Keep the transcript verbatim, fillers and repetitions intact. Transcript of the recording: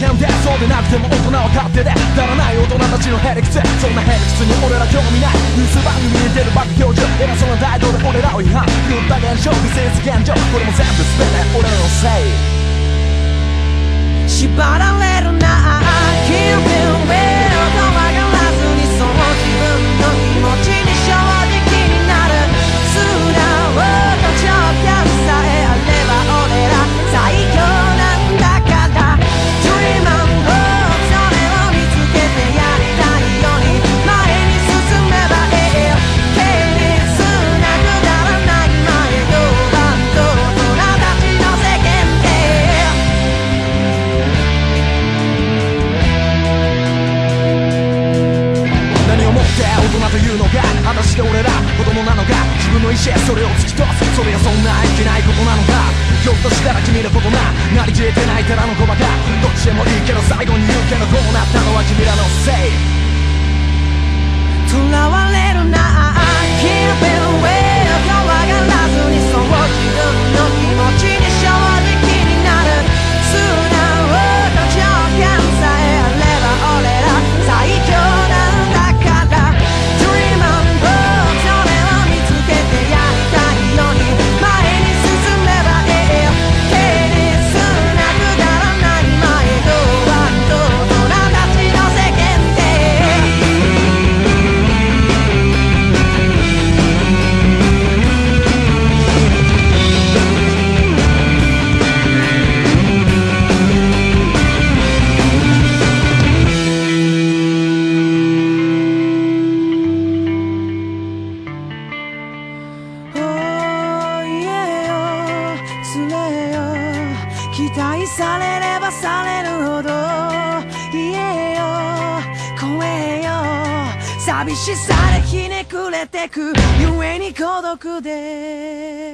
限定、そうでなくても大人は勝手でだらない大人たちのへりくつ、そんなへりくつに俺ら興味ない。ニュース番組に出るバカ教授、偉そうな態度で俺らを違反。狂った現象、未成熟現状、これも全部全て俺のせい。縛られるな気分を変わらずに、その自分の気持ちに正直になる。素直と条件さえあれば俺ら最強なんだから。というのが果たして俺ら子供なのか、自分の意志へそれを突き通す、それはそんないけないことなのか。ひょっとしたら君のことななりきれてないただの子バカ、どっちでもいいけど最後に言うけど、こうなったのは君らのせい。囚われるな気分を怖がらずに、その自分の気持ちに正直になる。素直と条件さえあれば俺ら最強なんだから。寂しさでひねくれてくゆえに孤独で